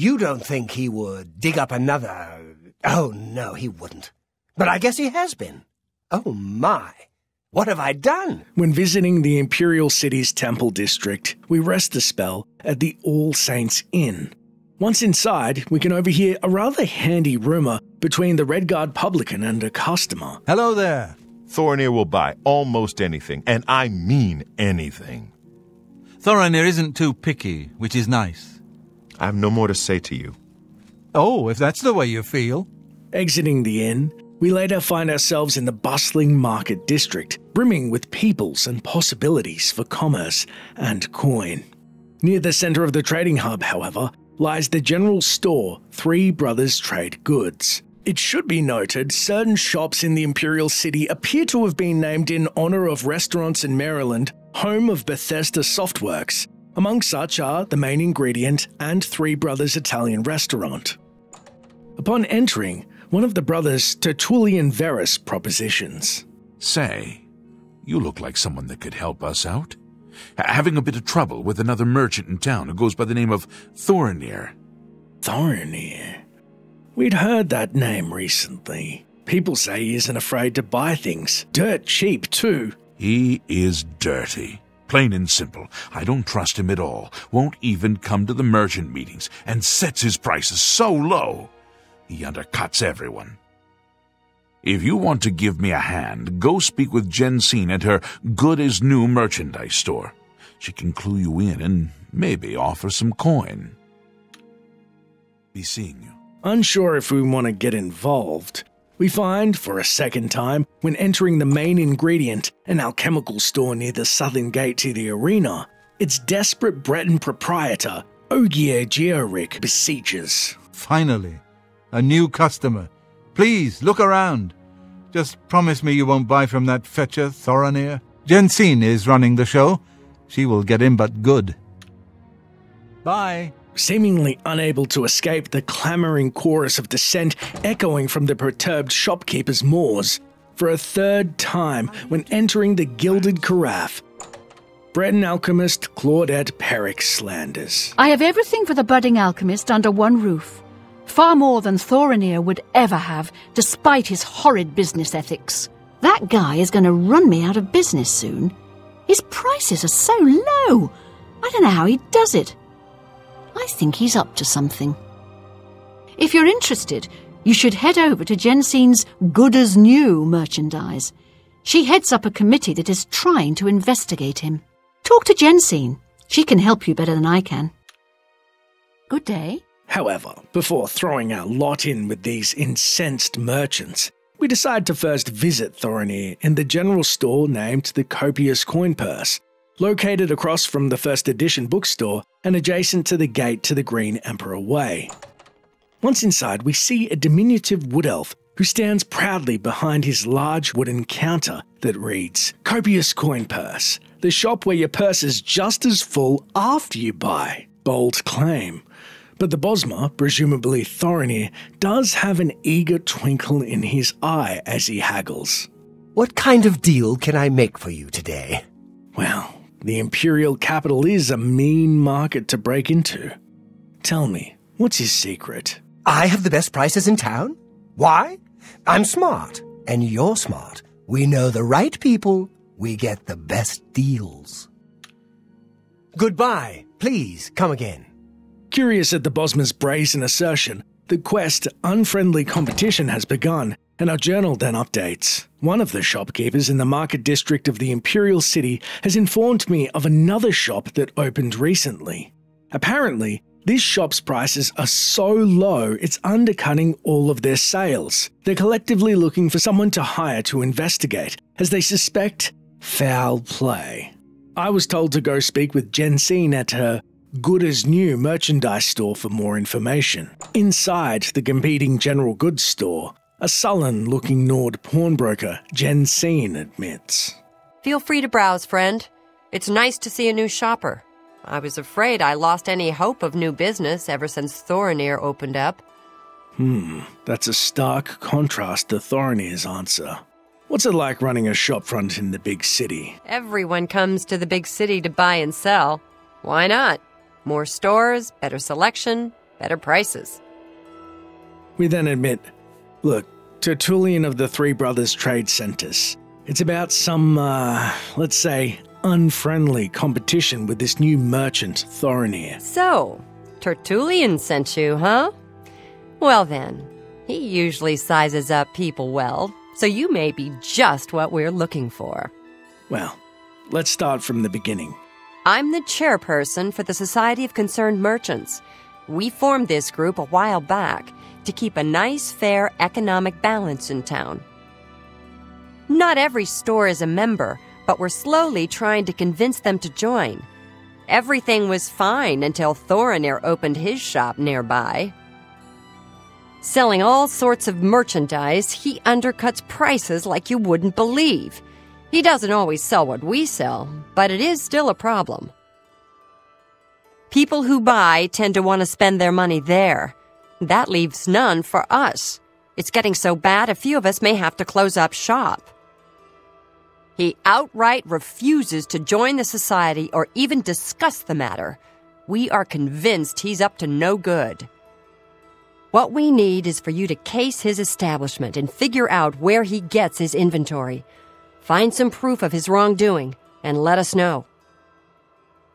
You don't think he would dig up another... Oh, no, he wouldn't. But I guess he has been. Oh, my. What have I done? When visiting the Imperial City's Temple District, we rest the spell at the All Saints Inn. Once inside, we can overhear a rather handy rumor between the Redguard publican and a customer. Hello there. Thorineer will buy almost anything, and I mean anything. Thorineer isn't too picky, which is nice. I have no more to say to you. Oh, if that's the way you feel. Exiting the inn, we later find ourselves in the bustling market district, brimming with peoples and possibilities for commerce and coin. Near the center of the trading hub, however, lies the general store, Three Brothers Trade Goods. It should be noted, certain shops in the Imperial City appear to have been named in honor of restaurants in Maryland, home of Bethesda Softworks. Among such are The Main Ingredient and Three Brothers Italian Restaurant. Upon entering, one of the brothers Tertullian Verus propositions. Say, you look like someone that could help us out. Having a bit of trouble with another merchant in town who goes by the name of Thoronir. Thoronir? We'd heard that name recently. People say he isn't afraid to buy things. Dirt cheap, too. He is dirty. Plain and simple. I don't trust him at all. Won't even come to the merchant meetings and sets his prices so low. He undercuts everyone. If you want to give me a hand, go speak with Jensine at her good-as-new merchandise store. She can clue you in and maybe offer some coin. Be seeing you. Unsure if we want to get involved, we find, for a second time, when entering the Main Ingredient, an alchemical store near the southern gate to the arena, its desperate Breton proprietor, Ogier Georick, beseeches. Finally, a new customer. Please, look around. Just promise me you won't buy from that fetcher, Thoronir. Jensine is running the show. She will get in but good. Bye. Seemingly unable to escape the clamoring chorus of dissent echoing from the perturbed shopkeeper's maws, for a third time when entering the Gilded Carafe, Breton alchemist Claudette Perrick slanders. I have everything for the budding alchemist under one roof. Far more than Thoronir would ever have, despite his horrid business ethics. That guy is going to run me out of business soon. His prices are so low. I don't know how he does it. I think he's up to something. If you're interested, you should head over to Jensine's good-as-new merchandise. She heads up a committee that is trying to investigate him. Talk to Jensine. She can help you better than I can. Good day. However, before throwing our lot in with these incensed merchants, we decide to first visit Thoronir in the general store named the Copious Coin Purse, located across from the First Edition Bookstore and adjacent to the Gate to the Green Emperor Way. Once inside, we see a diminutive wood elf who stands proudly behind his large wooden counter that reads, Copious Coin Purse, the shop where your purse is just as full after you buy. Bold claim. But the Bosmer, presumably Thoronir, does have an eager twinkle in his eye as he haggles. What kind of deal can I make for you today? Well, the Imperial capital is a mean market to break into. Tell me, what's his secret? I have the best prices in town. Why? I'm smart, and you're smart. We know the right people. We get the best deals. Goodbye. Please, come again. Curious at the Bosmer's brazen assertion, the quest Unfriendly Competition has begun, and our journal then updates. One of the shopkeepers in the market district of the Imperial City has informed me of another shop that opened recently. Apparently, this shop's prices are so low it's undercutting all of their sales. They're collectively looking for someone to hire to investigate, as they suspect foul play. I was told to go speak with Jensine at her good-as-new merchandise store for more information. Inside the competing general goods store, a sullen-looking Nord pawnbroker, Jensine, admits. Feel free to browse, friend. It's nice to see a new shopper. I was afraid I lost any hope of new business ever since Thoronir opened up. That's a stark contrast to Thoronir's answer. What's it like running a shopfront in the big city? Everyone comes to the big city to buy and sell. Why not? More stores, better selection, better prices. We then admit, look, Tertullian of the Three Brothers Trade sent us. It's about some, let's say, unfriendly competition with this new merchant, Thoronir. So, Tertullian sent you, huh? Well then, he usually sizes up people well, so you may be just what we're looking for. Well, let's start from the beginning. I'm the chairperson for the Society of Concerned Merchants. We formed this group a while back to keep a nice, fair economic balance in town. Not every store is a member, but we're slowly trying to convince them to join. Everything was fine until Thoronir opened his shop nearby. Selling all sorts of merchandise, he undercuts prices like you wouldn't believe. He doesn't always sell what we sell, but it is still a problem. People who buy tend to want to spend their money there. That leaves none for us. It's getting so bad a few of us may have to close up shop. He outright refuses to join the society or even discuss the matter. We are convinced he's up to no good. What we need is for you to case his establishment and figure out where he gets his inventory. Find some proof of his wrongdoing and let us know.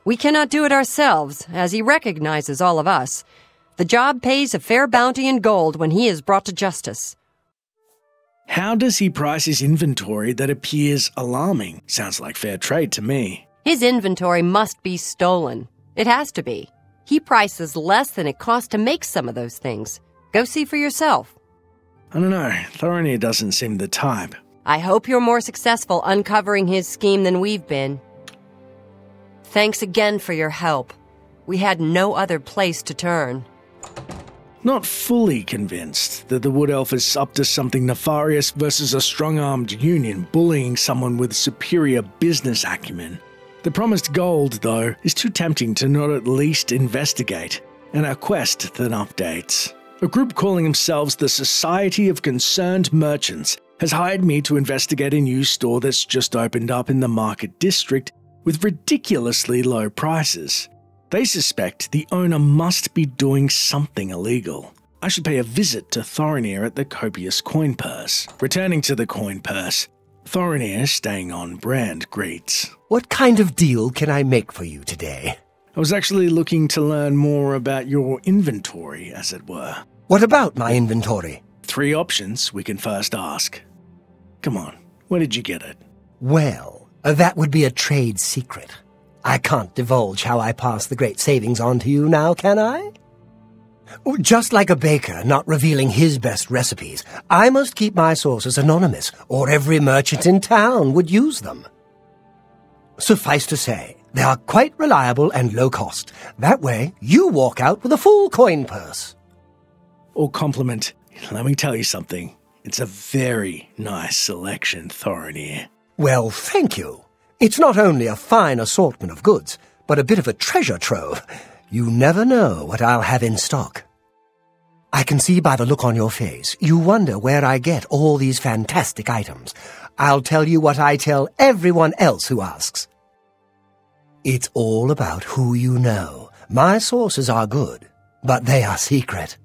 We cannot do it ourselves, as he recognizes all of us. The job pays a fair bounty in gold when he is brought to justice. How does he price his inventory that appears alarming? Sounds like fair trade to me. His inventory must be stolen. It has to be. He prices less than it costs to make some of those things. Go see for yourself. I don't know. Thoronir doesn't seem the type. I hope you're more successful uncovering his scheme than we've been. Thanks again for your help. We had no other place to turn. Not fully convinced that the Wood Elf is up to something nefarious versus a strong-armed union bullying someone with superior business acumen. The promised gold, though, is too tempting to not at least investigate, and our quest then updates. A group calling themselves the Society of Concerned Merchants has hired me to investigate a new store that's just opened up in the market district with ridiculously low prices. They suspect the owner must be doing something illegal. I should pay a visit to Thoronir at the Copious Coin Purse. Returning to the coin purse, Thoronir, staying on brand, greets. What kind of deal can I make for you today? I was actually looking to learn more about your inventory, as it were. What about my inventory? Three options we can first ask. Come on, where did you get it? Well, that would be a trade secret. I can't divulge how I pass the great savings on to you now, can I? Just like a baker not revealing his best recipes, I must keep my sources anonymous, or every merchant in town would use them. Suffice to say, they are quite reliable and low cost. That way, you walk out with a full coin purse. Or compliment. Let me tell you something. It's a very nice selection, Thoronir. Well, thank you. It's not only a fine assortment of goods, but a bit of a treasure trove. You never know what I'll have in stock. I can see by the look on your face, you wonder where I get all these fantastic items. I'll tell you what I tell everyone else who asks. It's all about who you know. My sources are good, but they are secret.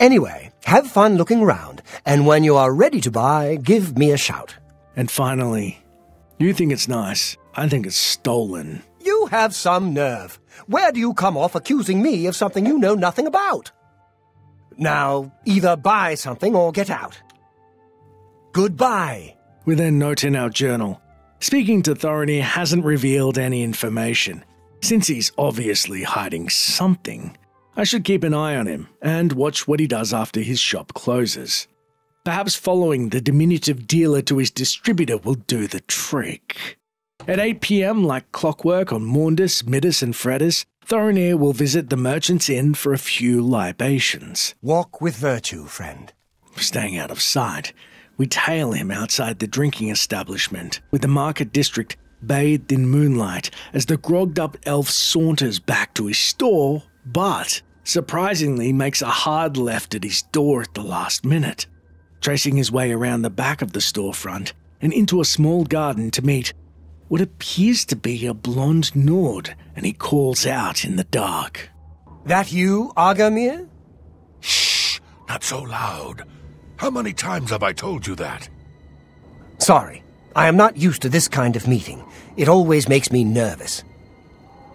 Anyway, have fun looking around, and when you are ready to buy, give me a shout. And finally, you think it's nice. I think it's stolen. You have some nerve. Where do you come off accusing me of something you know nothing about? Now, either buy something or get out. Goodbye. We then note in our journal, speaking to Thoronir hasn't revealed any information. Since he's obviously hiding something, I should keep an eye on him and watch what he does after his shop closes. Perhaps following the diminutive dealer to his distributor will do the trick. At 8 PM, like clockwork on Maundus, Midas and Fredus, Thoronir will visit the Merchant's Inn for a few libations. Walk with virtue, friend. Staying out of sight, we tail him outside the drinking establishment, with the market district bathed in moonlight as the grogged-up elf saunters back to his store, but surprisingly makes a hard left at his door at the last minute, tracing his way around the back of the storefront and into a small garden to meet what appears to be a blonde Nord, and he calls out in the dark. That you, Agarmir? Shh! Not so loud. How many times have I told you that? Sorry. I am not used to this kind of meeting. It always makes me nervous.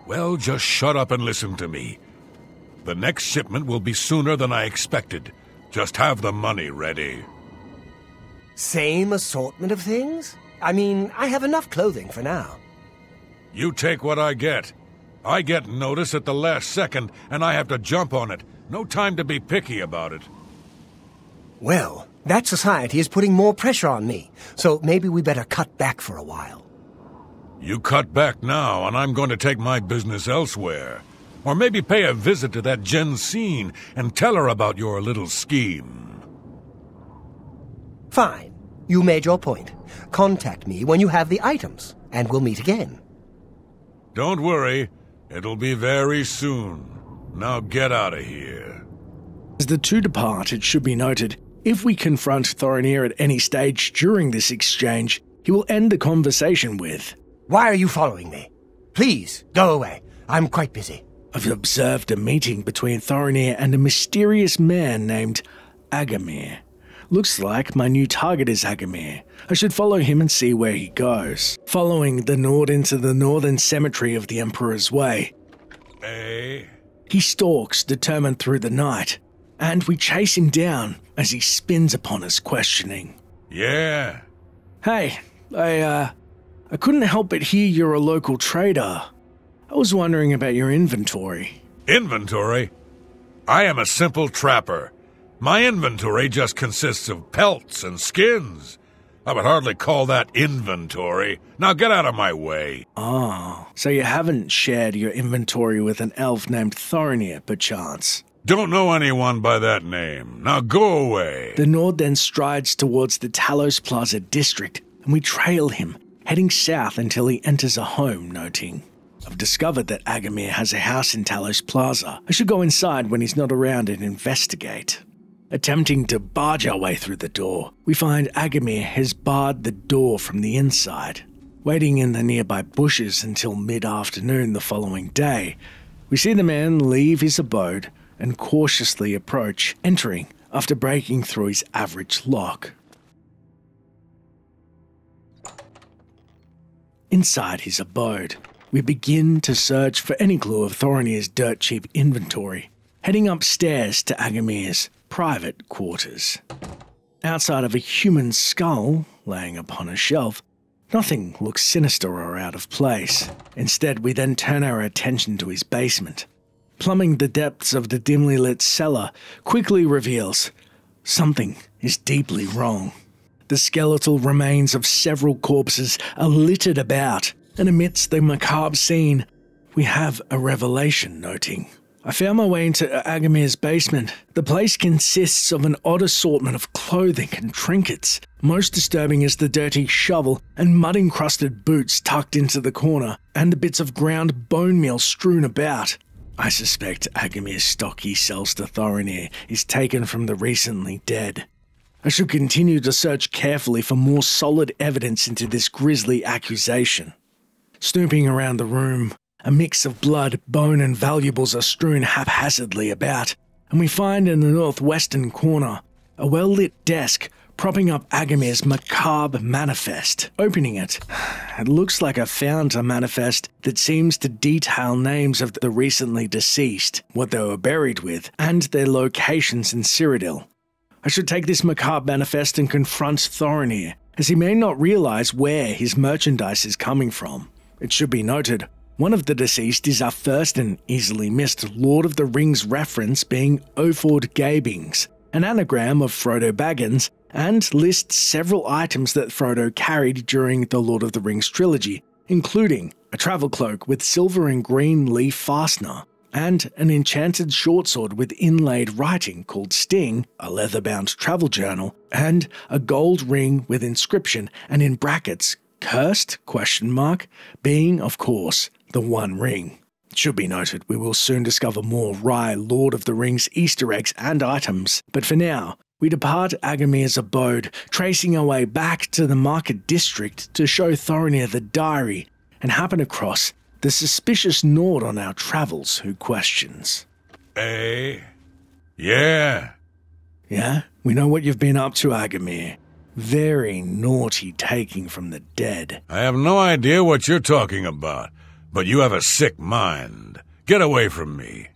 Well, just shut up and listen to me. The next shipment will be sooner than I expected. Just have the money ready. Same assortment of things? I mean, I have enough clothing for now. You take what I get. I get notice at the last second, and I have to jump on it. No time to be picky about it. Well, that society is putting more pressure on me, so maybe we better cut back for a while. You cut back now, and I'm going to take my business elsewhere. Or maybe pay a visit to that Jensine and tell her about your little scheme. Fine. You made your point. Contact me when you have the items, and we'll meet again. Don't worry. It'll be very soon. Now get out of here. As the two depart, it should be noted, if we confront Thoronir at any stage during this exchange, he will end the conversation with, "Why are you following me? Please, go away. I'm quite busy." I've observed a meeting between Thoronir and a mysterious man named Agarmir. Looks like my new target is Agarmir. I should follow him and see where he goes. Following the Nord into the northern cemetery of the Emperor's Way. He stalks, determined through the night, and we chase him down as he spins upon us, questioning. Yeah. Hey, I couldn't help but hear you're a local trader. I was wondering about your inventory. Inventory? I am a simple trapper. My inventory just consists of pelts and skins. I would hardly call that inventory. Now get out of my way. Oh, so you haven't shared your inventory with an elf named Thoronir, perchance? Don't know anyone by that name. Now go away. The Nord then strides towards the Talos Plaza district, and we trail him, heading south until he enters a home, noting, I've discovered that Agarmir has a house in Talos Plaza. I should go inside when he's not around and investigate. Attempting to barge our way through the door, we find Agarmir has barred the door from the inside. Waiting in the nearby bushes until mid-afternoon the following day, we see the man leave his abode and cautiously approach, entering after breaking through his average lock. Inside his abode, we begin to search for any clue of Thoronir's dirt-cheap inventory, heading upstairs to Agamir's private quarters. Outside of a human skull laying upon a shelf, nothing looks sinister or out of place. Instead, we then turn our attention to his basement. Plumbing the depths of the dimly lit cellar quickly reveals something is deeply wrong. The skeletal remains of several corpses are littered about, and amidst the macabre scene, we have a revelation, noting, I found my way into Agamir's basement. The place consists of an odd assortment of clothing and trinkets. Most disturbing is the dirty shovel and mud-encrusted boots tucked into the corner, and the bits of ground bone meal strewn about. I suspect Agamir's stock he sells to Thoronir is taken from the recently dead. I should continue to search carefully for more solid evidence into this grisly accusation. Snooping around the room, a mix of blood, bone and valuables are strewn haphazardly about, and we find in the northwestern corner a well-lit desk propping up Agamir's macabre manifest. Opening it, it looks like I found a manifest that seems to detail names of the recently deceased, what they were buried with, and their locations in Cyrodiil. I should take this macabre manifest and confront Thoronir, as he may not realize where his merchandise is coming from. It should be noted, one of the deceased is our first and easily missed Lord of the Rings reference, being Oford Gabings, an anagram of Frodo Baggins, and lists several items that Frodo carried during the Lord of the Rings trilogy, including a travel cloak with silver and green leaf fastener, and an enchanted shortsword with inlaid writing called Sting, a leather-bound travel journal, and a gold ring with inscription, and in brackets, cursed, being, of course, the One Ring. It should be noted, we will soon discover more wry Lord of the Rings Easter eggs and items, but for now, we depart Agamir's abode, tracing our way back to the market district to show Thoronir the diary, and happen across the suspicious Nord on our travels who questions. Eh? Yeah. Yeah? We know what you've been up to, Agarmir. Very naughty taking from the dead. I have no idea what you're talking about, but you have a sick mind. Get away from me.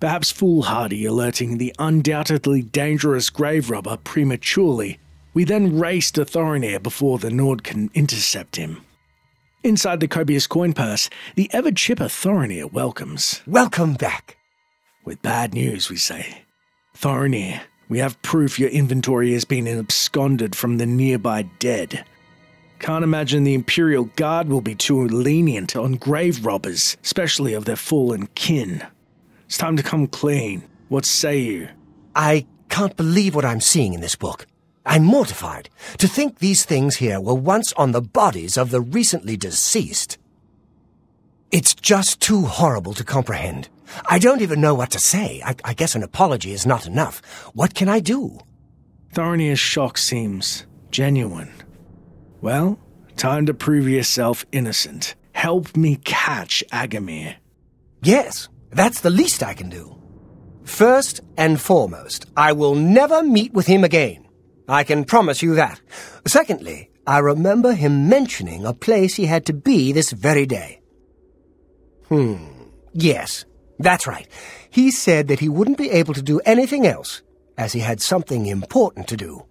Perhaps foolhardy alerting the undoubtedly dangerous grave robber prematurely, we then race to Thoronir before the Nord can intercept him. Inside the Copious Coin Purse, the ever-chipper Thoronir welcomes. Welcome back. With bad news, we say. Thoronir, we have proof your inventory has been absconded from the nearby dead. Can't imagine the Imperial Guard will be too lenient on grave robbers, especially of their fallen kin. It's time to come clean. What say you? I can't believe what I'm seeing in this book. I'm mortified to think these things here were once on the bodies of the recently deceased. It's just too horrible to comprehend. I don't even know what to say. I guess an apology is not enough. What can I do? Thoronir's shock seems genuine. Well, time to prove yourself innocent. Help me catch Agarmir. Yes. That's the least I can do. First and foremost, I will never meet with him again. I can promise you that. Secondly, I remember him mentioning a place he had to be this very day. Yes, that's right. He said that he wouldn't be able to do anything else, as he had something important to do.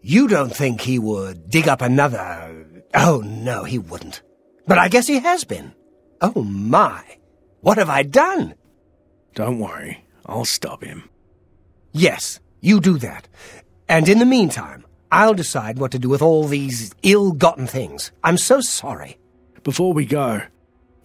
You don't think he would dig up another... Oh, no, he wouldn't. But I guess he has been. Oh, my... What have I done? Don't worry, I'll stop him. Yes, you do that. And in the meantime, I'll decide what to do with all these ill-gotten things. I'm so sorry. Before we go,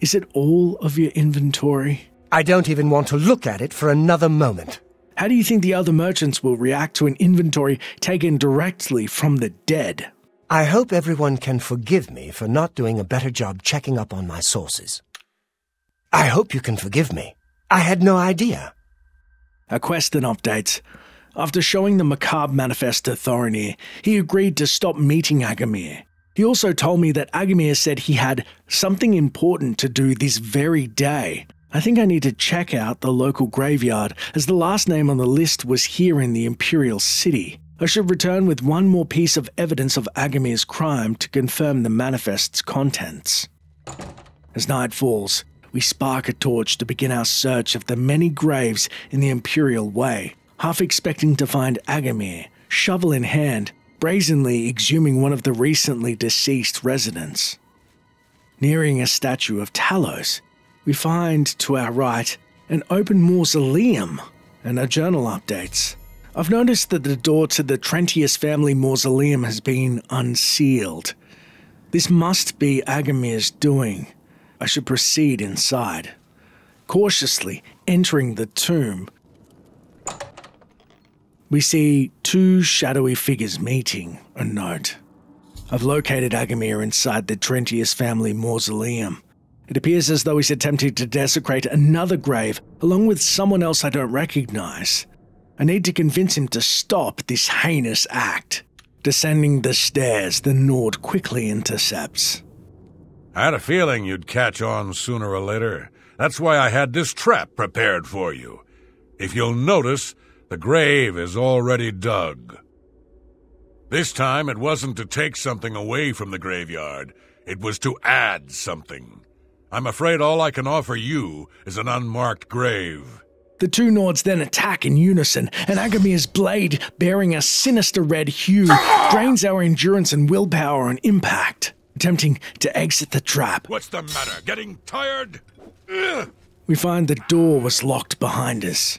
is it all of your inventory? I don't even want to look at it for another moment. How do you think the other merchants will react to an inventory taken directly from the dead? I hope everyone can forgive me for not doing a better job checking up on my sources. I hope you can forgive me. I had no idea. A question updates. After showing the macabre manifest to Thoronir, he agreed to stop meeting Agarmir. He also told me that Agarmir said he had something important to do this very day. I think I need to check out the local graveyard, as the last name on the list was here in the Imperial City. I should return with one more piece of evidence of Agamir's crime to confirm the manifest's contents. As night falls, we spark a torch to begin our search of the many graves in the Imperial Way, half expecting to find Agarmir, shovel in hand, brazenly exhuming one of the recently deceased residents. Nearing a statue of Talos, we find, to our right, an open mausoleum and our journal updates. I've noticed that the door to the Trentius family mausoleum has been unsealed. This must be Agamir's doing. I should proceed inside, cautiously entering the tomb. We see two shadowy figures meeting, a note. I've located Agarmir inside the Trentius family mausoleum. It appears as though he's attempting to desecrate another grave, along with someone else I don't recognize. I need to convince him to stop this heinous act. Descending the stairs, the Nord quickly intercepts. I had a feeling you'd catch on sooner or later. That's why I had this trap prepared for you. If you'll notice, the grave is already dug. This time it wasn't to take something away from the graveyard. It was to add something. I'm afraid all I can offer you is an unmarked grave. The two Nords then attack in unison, and Agamir's blade, bearing a sinister red hue, drains our endurance and willpower on impact. Attempting to exit the trap. What's the matter? Getting tired? Ugh. We find the door was locked behind us.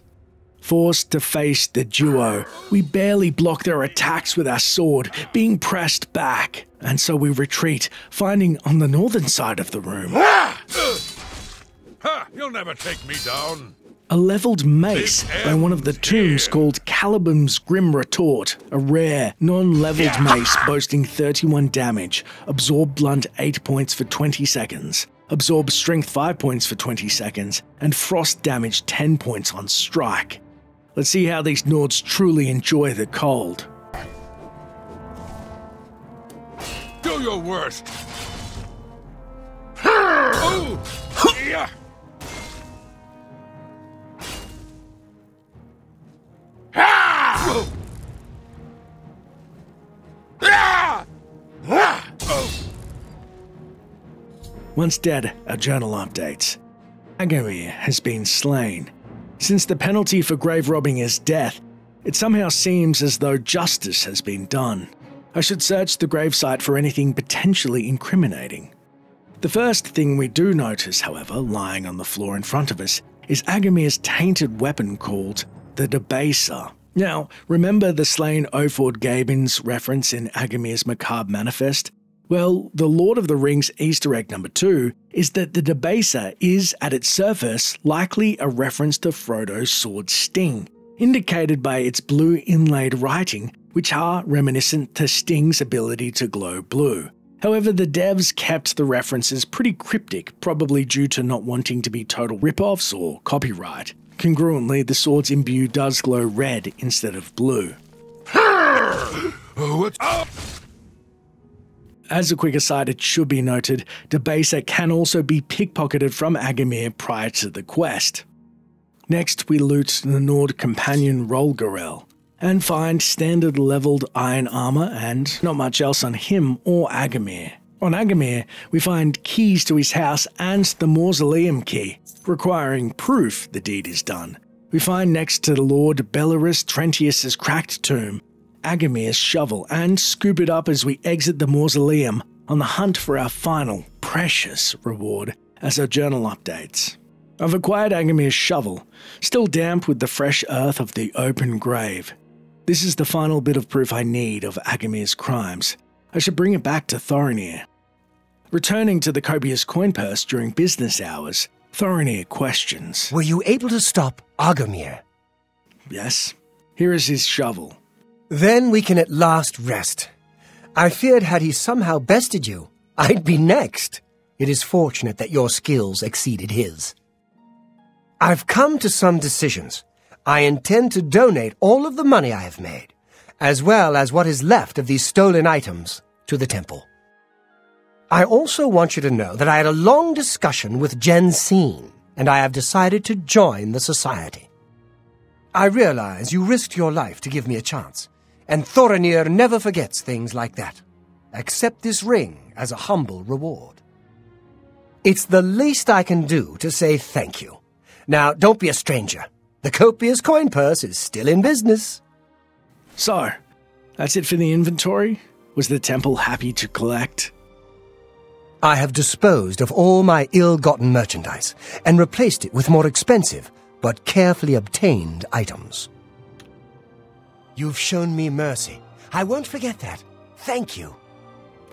Forced to face the duo, we barely block their attacks with our sword, being pressed back. And so we retreat, finding on the northern side of the room. Ha! You'll never take me down. A leveled mace by one of the tombs called Calibum's Grim Retort, a rare, non-leveled mace boasting 31 damage, absorb blunt 8 points for 20 seconds, absorb strength 5 points for 20 seconds, and frost damage 10 points on strike. Let's see how these Nords truly enjoy the cold. Do your worst! Oh. Yeah. Once dead, a journal updates. Agarmir has been slain. Since the penalty for grave robbing is death, it somehow seems as though justice has been done. I should search the gravesite for anything potentially incriminating. The first thing we do notice, however, lying on the floor in front of us, is Agamir's tainted weapon called the Debaser. Now, remember the slain Oford Gabings reference in Agamir's Macabre Manifest? Well, the Lord of the Rings Easter egg number 2 is that the Debaser is, at its surface, likely a reference to Frodo's sword Sting, indicated by its blue inlaid writing, which are reminiscent to Sting's ability to glow blue. However, the devs kept the references pretty cryptic, probably due to not wanting to be total rip-offs or copyright. Congruently, the sword's imbue does glow red instead of blue. What's up? As a quick aside, it should be noted, Debaser can also be pickpocketed from Agarmir prior to the quest. Next, we loot the Nord companion Rolgarrell, and find standard leveled iron armor and not much else on him or Agarmir. On Agarmir, we find keys to his house and the mausoleum key, requiring proof the deed is done. We find next to the Lord Belarus Trentius's cracked tomb, Agamir's shovel, and scoop it up as we exit the mausoleum on the hunt for our final, precious reward as our journal updates. I've acquired Agamir's shovel, still damp with the fresh earth of the open grave. This is the final bit of proof I need of Agamir's crimes. I should bring it back to Thoronir. Returning to the Copious Coin Purse during business hours, Thoronir questions. Were you able to stop Agarmir? Yes. Here is his shovel. Then we can at last rest. I feared had he somehow bested you, I'd be next. It is fortunate that your skills exceeded his. I've come to some decisions. I intend to donate all of the money I have made, as well as what is left of these stolen items, to the temple. I also want you to know that I had a long discussion with Jensine, and I have decided to join the society. I realize you risked your life to give me a chance. And Thoronir never forgets things like that. Accept this ring as a humble reward. It's the least I can do to say thank you. Now, don't be a stranger. The Copious Coin Purse is still in business. So, that's it for the inventory? Was the temple happy to collect? I have disposed of all my ill-gotten merchandise and replaced it with more expensive, but carefully obtained items. You've shown me mercy. I won't forget that. Thank you.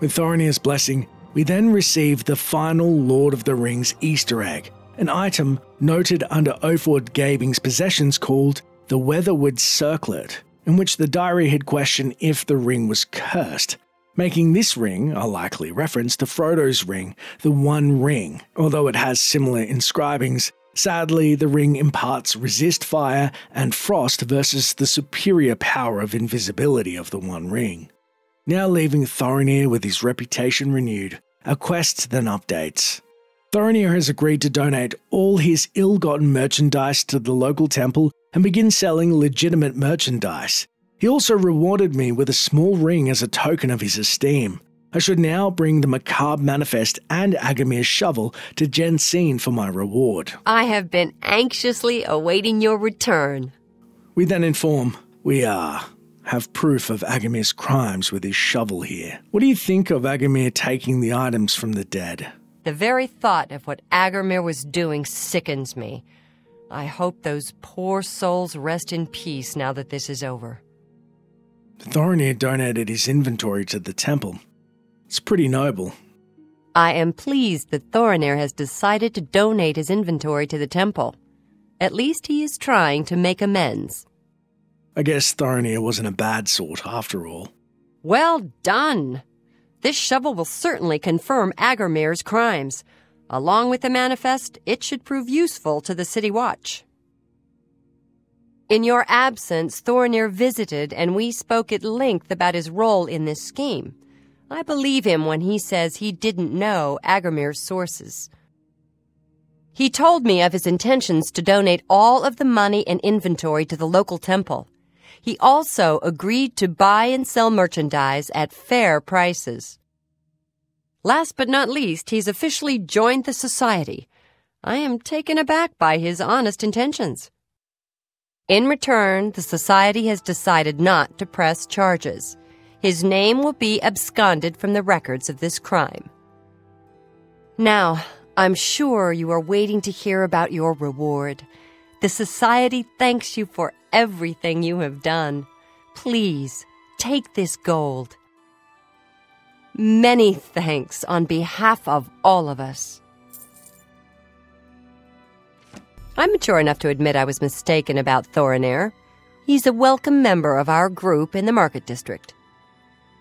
With Thoronir's blessing, we then receive the final Lord of the Rings Easter egg, an item noted under Oford Gabing's possessions called the Weatherwood Circlet, in which the diary had questioned if the ring was cursed, making this ring a likely reference to Frodo's ring, the One Ring, although it has similar inscribings. Sadly, the ring imparts resist fire and frost versus the superior power of invisibility of the One Ring. Now leaving Thoronir with his reputation renewed, our quest then updates. Thoronir has agreed to donate all his ill-gotten merchandise to the local temple and begin selling legitimate merchandise. He also rewarded me with a small ring as a token of his esteem. I should now bring the Macabre Manifest and Agamir's shovel to Jensine for my reward. I have been anxiously awaiting your return. We then inform have proof of Agamir's crimes with his shovel here. What do you think of Agarmir taking the items from the dead? The very thought of what Agarmir was doing sickens me. I hope those poor souls rest in peace now that this is over. Thoronir donated his inventory to the temple. It's pretty noble. I am pleased that Thoronir has decided to donate his inventory to the temple. At least he is trying to make amends. I guess Thoronir wasn't a bad sort after all. Well done! This shovel will certainly confirm Agarmir's crimes. Along with the manifest, it should prove useful to the city watch. In your absence, Thoronir visited and we spoke at length about his role in this scheme. I believe him when he says he didn't know Agarmir's sources. He told me of his intentions to donate all of the money and inventory to the local temple, He also agreed to buy and sell merchandise at fair prices. Last but not least, he's officially joined the society. I am taken aback by his honest intentions. In return, the society has decided not to press charges. His name will be absconded from the records of this crime. Now, I'm sure you are waiting to hear about your reward. The society thanks you for everything you have done. Please, take this gold. Many thanks on behalf of all of us. I'm mature enough to admit I was mistaken about Thoronir. He's a welcome member of our group in the Market District.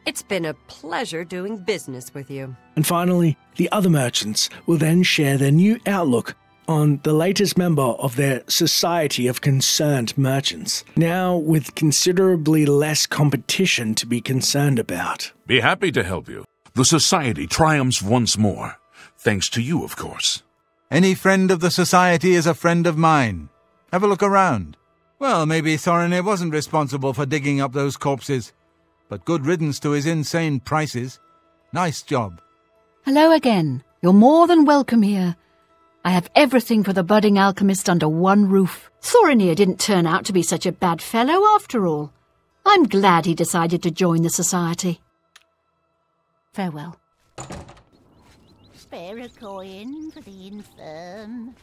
It's been a pleasure doing business with you. And finally, the other merchants will then share their new outlook on the latest member of their Society of Concerned Merchants, now with considerably less competition to be concerned about. Be happy to help you. The Society triumphs once more. Thanks to you, of course. Any friend of the Society is a friend of mine. Have a look around. Well, maybe Thoronir wasn't responsible for digging up those corpses, but good riddance to his insane prices. Nice job. Hello again. You're more than welcome here. I have everything for the budding alchemist under one roof. Thoronir didn't turn out to be such a bad fellow after all. I'm glad he decided to join the Society. Farewell. Spare a coin for the infirm.